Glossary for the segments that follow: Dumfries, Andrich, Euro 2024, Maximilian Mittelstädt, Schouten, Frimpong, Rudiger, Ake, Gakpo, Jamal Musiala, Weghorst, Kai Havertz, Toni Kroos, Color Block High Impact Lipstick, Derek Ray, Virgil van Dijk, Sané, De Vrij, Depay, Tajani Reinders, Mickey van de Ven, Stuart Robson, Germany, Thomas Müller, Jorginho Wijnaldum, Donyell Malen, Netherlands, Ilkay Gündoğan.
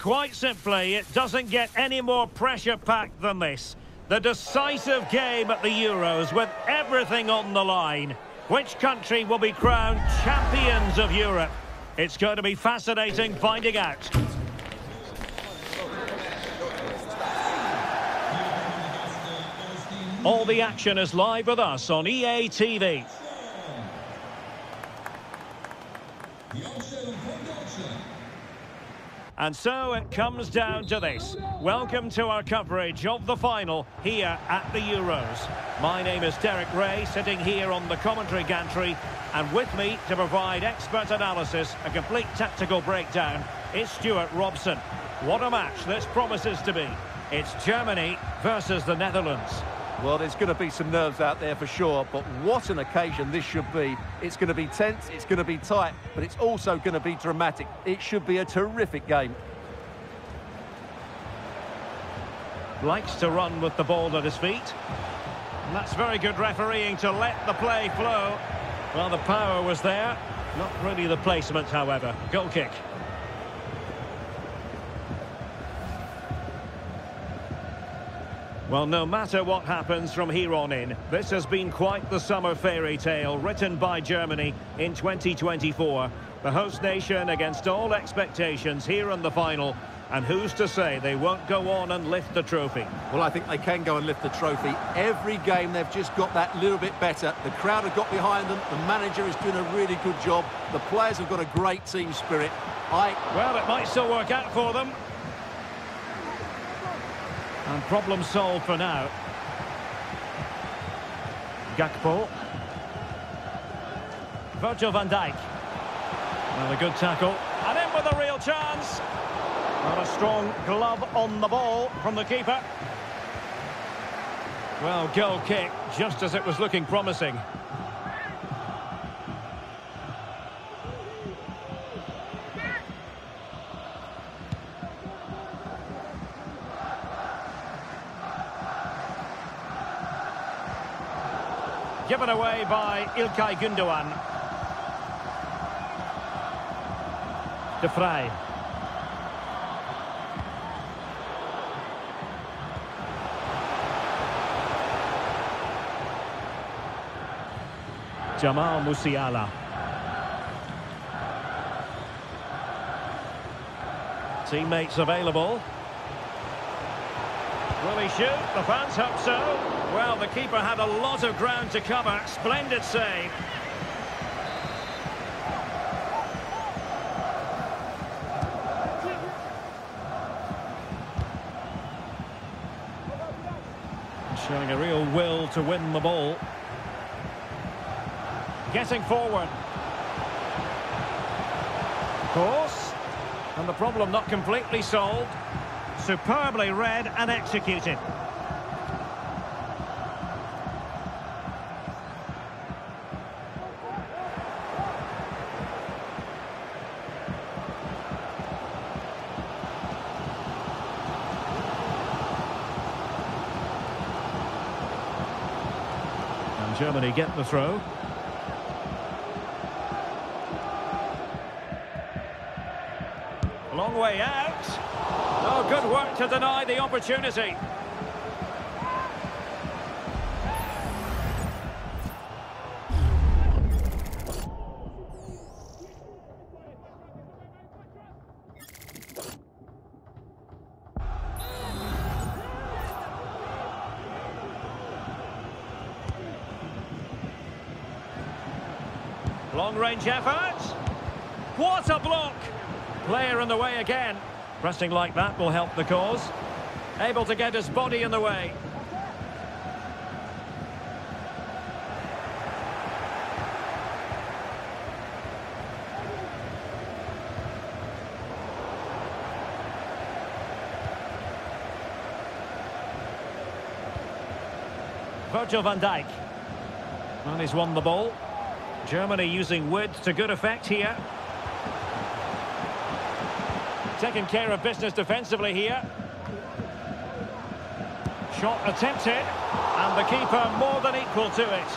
Quite simply, it doesn't get any more pressure-packed than this. The decisive game at the Euros with everything on the line. Which country will be crowned champions of Europe? It's going to be fascinating finding out. All the action is live with us on EA TV. And so it comes down to this. Welcome to our coverage of the final here at the Euros. My name is Derek Ray, sitting here on the commentary gantry, and with me to provide expert analysis, a complete tactical breakdown, is Stuart Robson. What a match this promises to be. It's Germany versus the Netherlands. Well, there's going to be some nerves out there for sure, but what an occasion this should be. It's going to be tense, it's going to be tight, but it's also going to be dramatic. It should be a terrific game. Likes to run with the ball at his feet. And that's very good refereeing to let the play flow. Well, the power was there. Not really the placement, however. Goal kick. Well, no matter what happens from here on in, this has been quite the summer fairy tale written by Germany in 2024. The host nation against all expectations here in the final, and who's to say they won't go on and lift the trophy? Well, I think they can go and lift the trophy. Every game they've just got that little bit better. The crowd have got behind them, the manager is doing a really good job, the players have got a great team spirit. Well, it might still work out for them. And problem solved for now. Gakpo. Virgil van Dijk. Well, a good tackle. And in with a real chance. And a strong glove on the ball from the keeper. Well, goal kick, just as it was looking promising. Given away by Ilkay Gündoğan. De Vrij. Jamal Musiala. Teammates available. Will he shoot? The fans hope so. Well, the keeper had a lot of ground to cover. Splendid save. Showing a real will to win the ball. Getting forward. Of course. And the problem not completely solved. Superbly read and executed. And Germany get the throw. Long way out. Oh, good work to deny the opportunity. Long-range effort. What a block! Player in the way again. Pressing like that will help the cause. Able to get his body in the way. Virgil van Dijk. And he's won the ball. Germany using width to good effect here. Taking care of business defensively here. Shot attempted, and the keeper more than equal to it.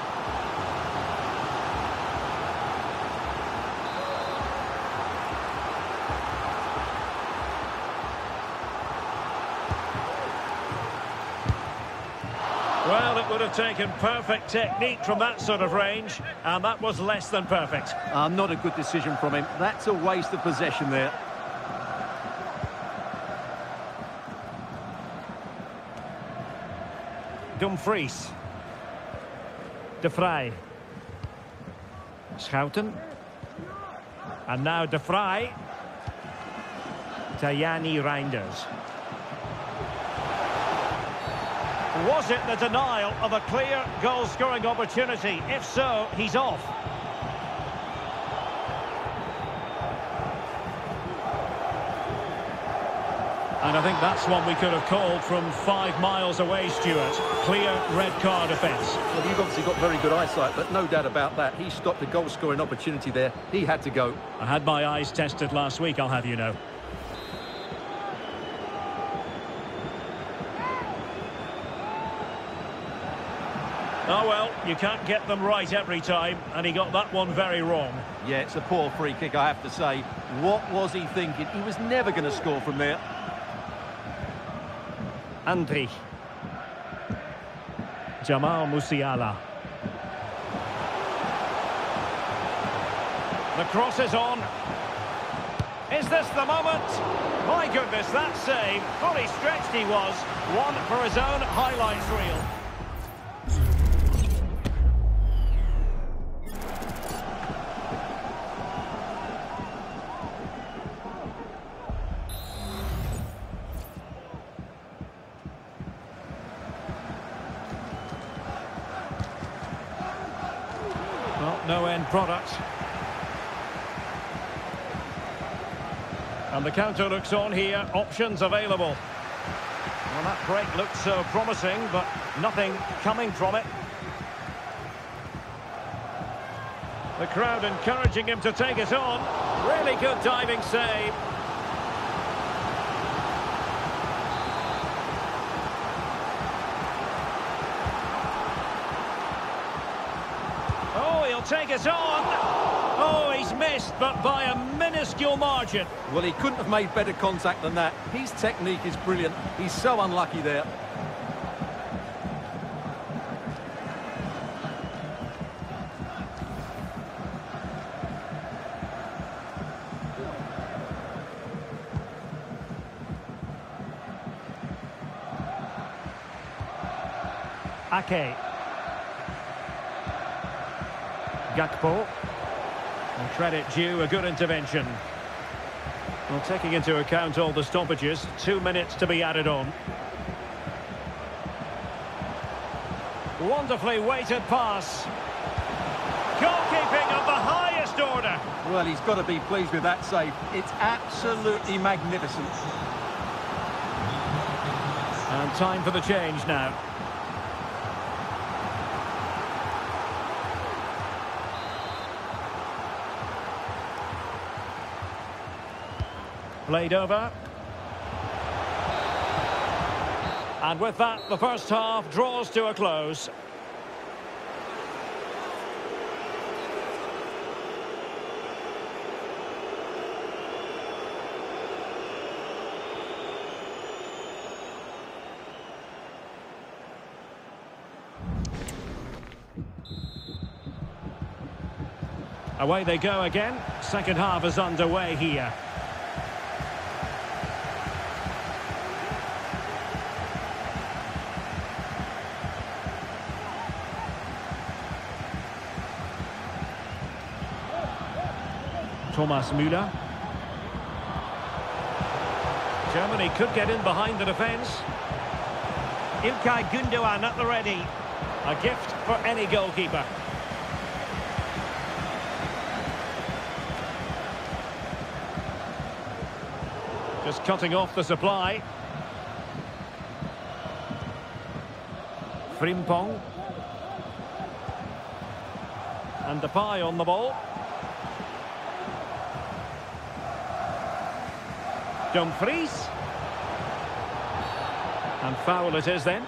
Could have taken perfect technique from that sort of range, and that was less than perfect. Not a good decision from him. That's a waste of possession there. Dumfries. De Vrij. Schouten. And now De Vrij. Tajani Reinders. Was it the denial of a clear goal-scoring opportunity? If so, he's off. And I think that's one we could have called from 5 miles away, Stuart. Clear red card offence. Well, you've obviously got very good eyesight, but no doubt about that. He stopped the goal-scoring opportunity there. He had to go. I had my eyes tested last week, I'll have you know. Oh, well, you can't get them right every time, and he got that one very wrong. Yeah, it's a poor free kick, I have to say. What was he thinking? He was never going to score from there. Andrich. Jamal Musiala. The cross is on. Is this the moment? My goodness, that save. Fully stretched he was. One for his own highlights reel. No end product. And the counter looks on here. Options available. Well, that break looked so promising, but nothing coming from it. The crowd encouraging him to take it on. Really good diving save. Take us on. Oh, he's missed, but by a minuscule margin. Well, he couldn't have made better contact than that. His technique is brilliant. He's so unlucky there. Ake. Gakpo, and credit due, a good intervention. Well, taking into account all the stoppages, 2 minutes to be added on. Wonderfully weighted pass. Goalkeeping of the highest order. Well, he's got to be pleased with that save. It's absolutely magnificent. And time for the change now. Played over. And with that, the first half draws to a close. Away they go again. Second half is underway here. Thomas Müller. Germany could get in behind the defence. Ilkay Gündoğan at the ready. A gift for any goalkeeper. Just cutting off the supply. Frimpong. And Depay on the ball. Dumfries. And foul it is then.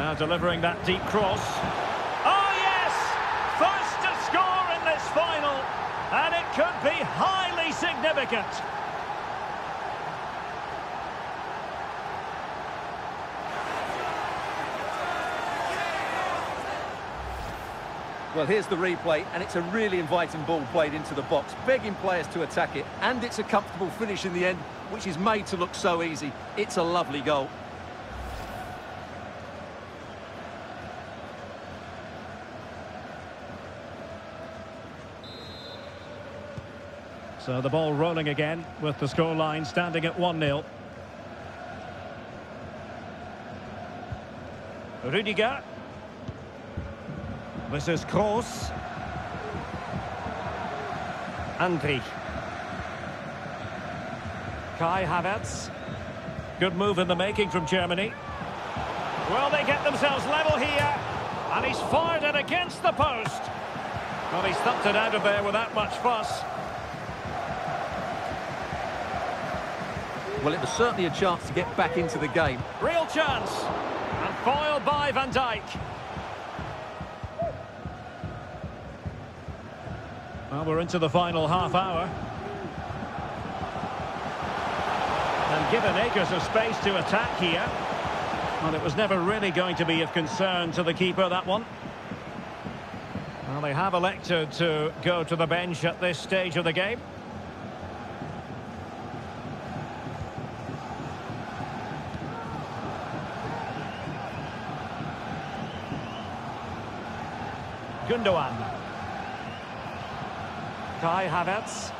Now delivering that deep cross. Oh yes! First to score in this final, and it could be highly significant. Well, here's the replay, and it's a really inviting ball played into the box, begging players to attack it, and it's a comfortable finish in the end, which is made to look so easy. It's a lovely goal. So the ball rolling again, with the scoreline standing at 1-0. Rudiger. This is Kroos. Andrich. Kai Havertz. Good move in the making from Germany. Well, they get themselves level here. And he's fired it against the post. Well, he's thumped it out of there without much fuss. Well, it was certainly a chance to get back into the game. Real chance. And foiled by Van Dijk. Well, we're into the final half hour. And given acres of space to attack here. Well, it was never really going to be of concern to the keeper, that one. Well, they have elected to go to the bench at this stage of the game. Gündoğan. Kai Havertz.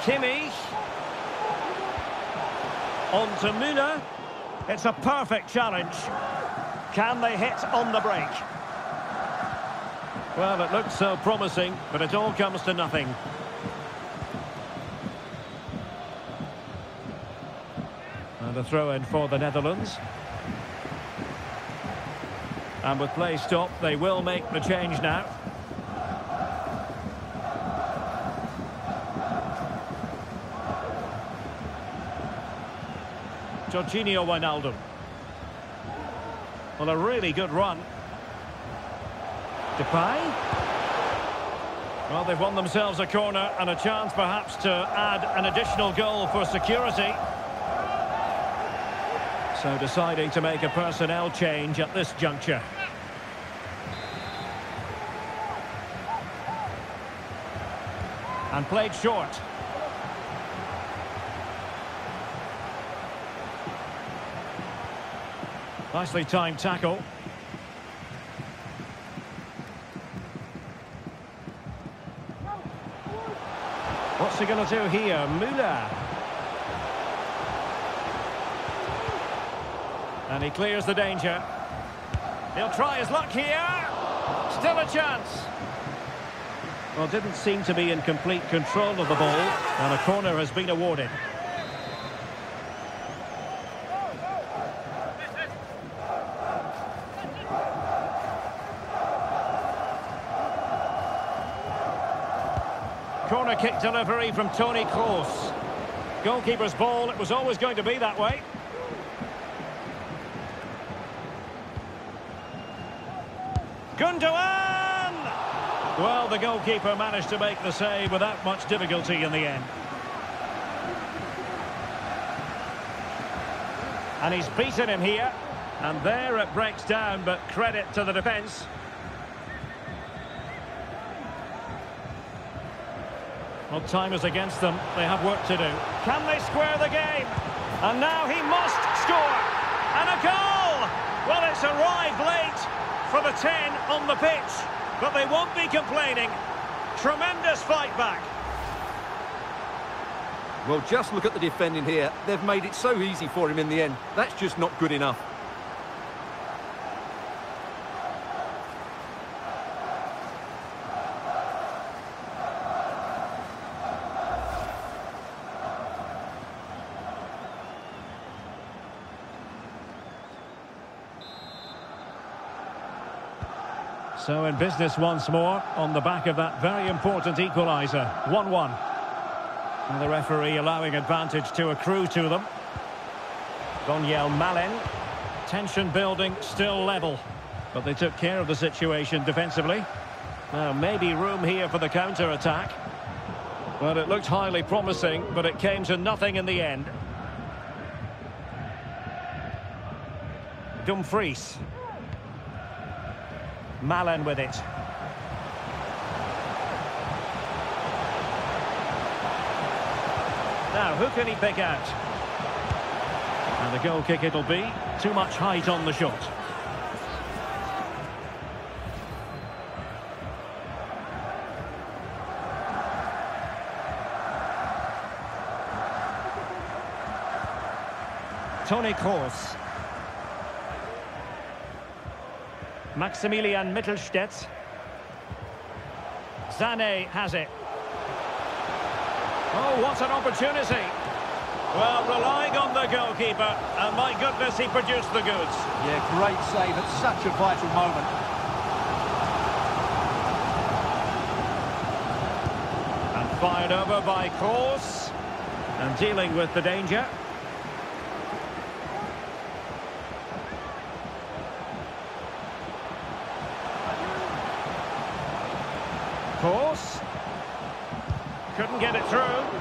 Kimmich. On to Müller. It's a perfect challenge. Can they hit on the break? Well, it looks so promising, but it all comes to nothing. And a throw-in for the Netherlands. And with play stopped, they will make the change now. Jorginho Wijnaldum. Well, a really good run. Depay. Well, they've won themselves a corner and a chance perhaps to add an additional goal for security. So deciding to make a personnel change at this juncture. And played short. Nicely timed tackle. What's he going to do here? Müller. And he clears the danger. He'll try his luck here. Still a chance. Well, didn't seem to be in complete control of the ball. And a corner has been awarded. Corner kick delivery from Toni Kroos. Goalkeeper's ball. It was always going to be that way. Gündoğan! Well, the goalkeeper managed to make the save without much difficulty in the end. And he's beaten him here. And there it breaks down, but credit to the defence. Well, time is against them. They have work to do. Can they square the game? And now he must score! And a goal! Well, it's arrived late for the 10 on the pitch, but they won't be complaining. Tremendous fight back. Well, just look at the defending here. They've made it so easy for him in the end. That's just not good enough. So in business once more, on the back of that very important equaliser, 1-1. And the referee allowing advantage to accrue to them. Donyell Malen. Tension building, still level. But they took care of the situation defensively. Now, maybe room here for the counter-attack. Well, it looked highly promising, but it came to nothing in the end. Dumfries. Malen with it. Now, who can he pick out? And a goal kick it'll be. Too much height on the shot. Toni Kroos. Maximilian Mittelstädt. Sané has it. Oh, what an opportunity. Well, relying on the goalkeeper, and my goodness, he produced the goods. Yeah, great save at such a vital moment. And fired over by Kroos, and dealing with the danger. Kroos. Couldn't get it through.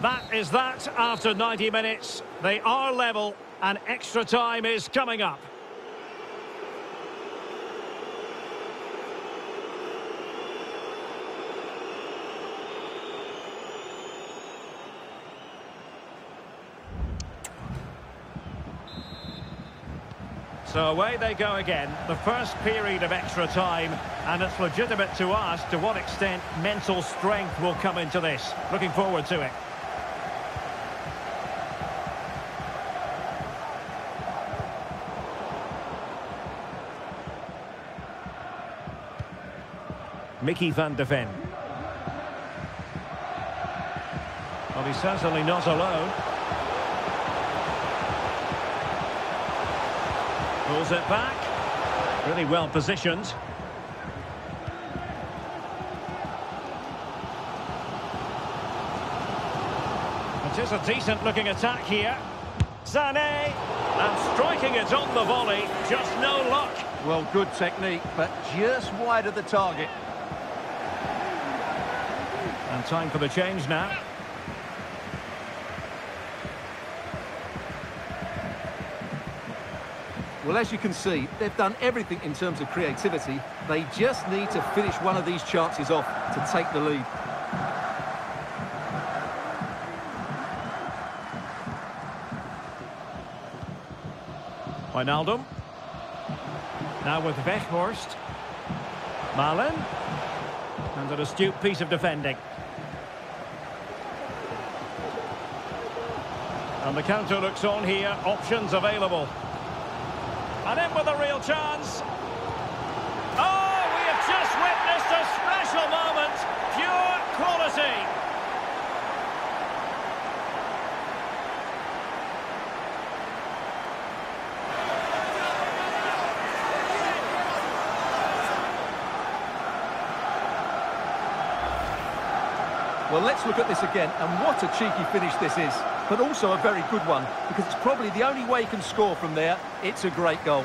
That is that after 90 minutes. They are level, and extra time is coming up. So away they go again, the first period of extra time, and it's legitimate to ask to what extent mental strength will come into this. Looking forward to it. Mickey van de Ven. Well, he's certainly not alone. Pulls it back. Really well positioned. It is a decent-looking attack here. Sané, and striking it on the volley. Just no luck. Well, good technique, but just wide of the target. And time for the change now. Well, as you can see, they've done everything in terms of creativity. They just need to finish one of these chances off to take the lead. Wijnaldum. Now with Weghorst. Malen. And an astute piece of defending. And the counter looks on here. Options available. And in with a real chance. Oh, we have just witnessed a special moment. Pure quality. Well, let's look at this again, and what a cheeky finish this is. But also a very good one, because it's probably the only way he can score from there. It's a great goal.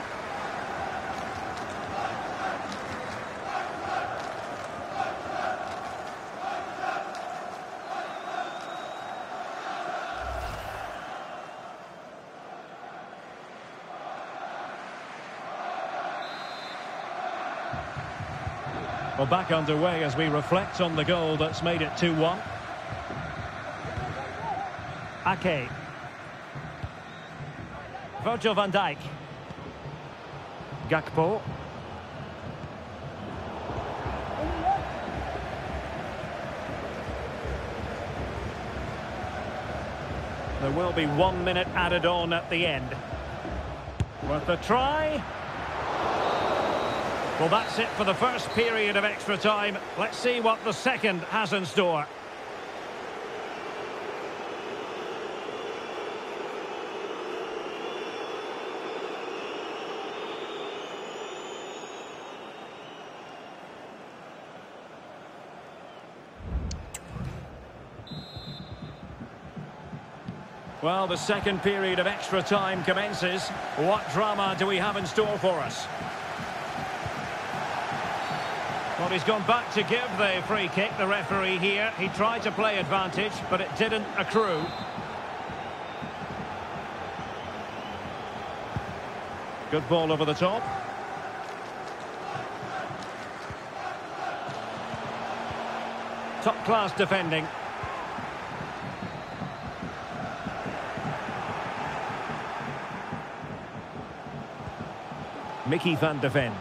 Well, back underway as we reflect on the goal that's made it 2-1. Ake. Virgil van Dijk. Gakpo. There will be 1 minute added on at the end. Worth a try. Well, that's it for the first period of extra time. Let's see what the second has in store. Well, the second period of extra time commences. What drama do we have in store for us? Well, he's gone back to give the free kick, the referee here. He tried to play advantage, but it didn't accrue. Good ball over the top. Top-class defending. Mickey van de Ven.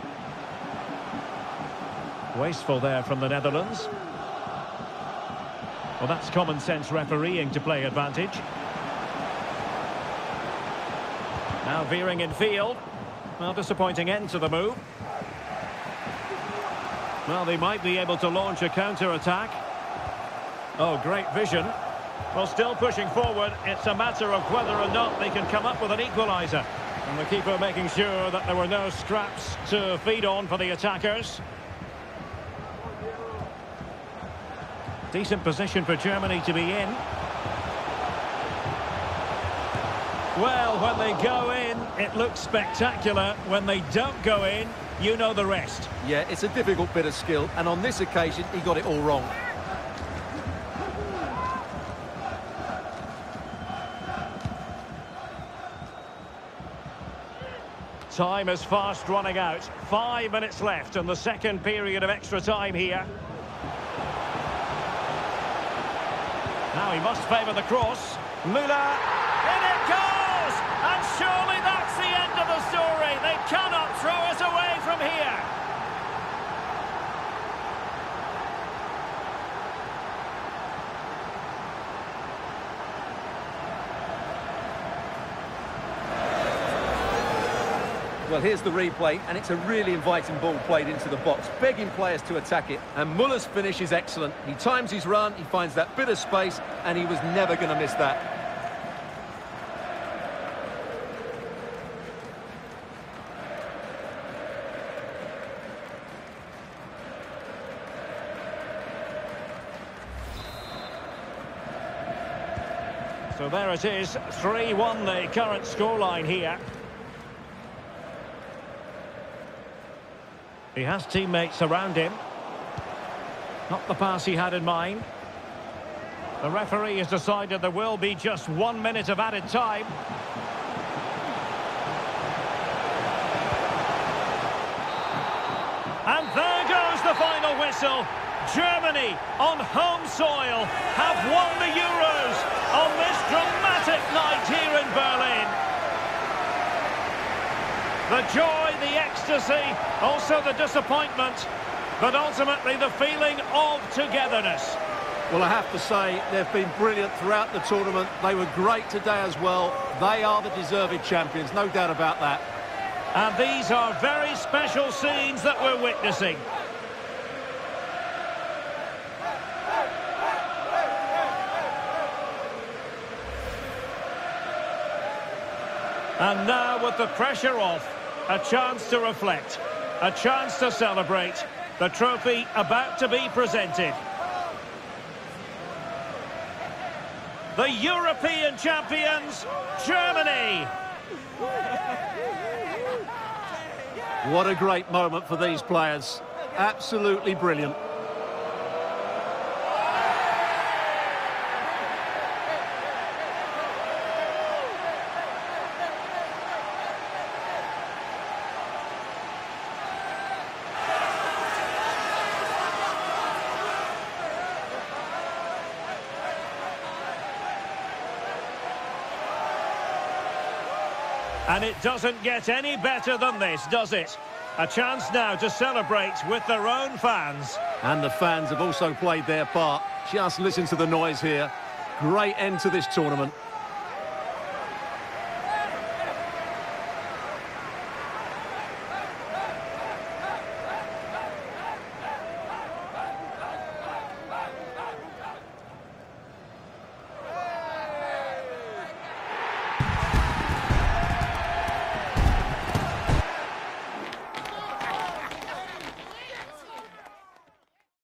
Wasteful there from the Netherlands. Well, that's common sense refereeing to play advantage. Now veering in field. Well, disappointing end to the move. Well, they might be able to launch a counter-attack. Oh, great vision. Well, still pushing forward. It's a matter of whether or not they can come up with an equaliser. And the keeper making sure that there were no scraps to feed on for the attackers. Decent position for Germany to be in. Well, when they go in, it looks spectacular. When they don't go in, you know the rest. Yeah, it's a difficult bit of skill, and on this occasion, he got it all wrong. Time is fast running out. 5 minutes left in the second period of extra time here. Now he must favour the cross. Müller, in it goes! And surely that's the end of the story. They cannot throw us away from here. Well, here's the replay, and it's a really inviting ball played into the box, begging players to attack it. And Müller's finish is excellent. He times his run, he finds that bit of space, and he was never going to miss that. So there it is, 3-1 the current scoreline here. He has teammates around him. Not the pass he had in mind. The referee has decided there will be just 1 minute of added time. And there goes the final whistle. Germany, on home soil, have won the Euros on this dramatic night here in Berlin. The joy, the ecstasy, also the disappointment, but ultimately the feeling of togetherness. Well, I have to say, they've been brilliant throughout the tournament. They were great today as well. They are the deserved champions, no doubt about that. And these are very special scenes that we're witnessing. And now, with the pressure off, a chance to reflect, a chance to celebrate, the trophy about to be presented. The European champions, Germany! What a great moment for these players. Absolutely brilliant. And it doesn't get any better than this, does it? A chance now to celebrate with their own fans. And the fans have also played their part. Just listen to the noise here. Great end to this tournament.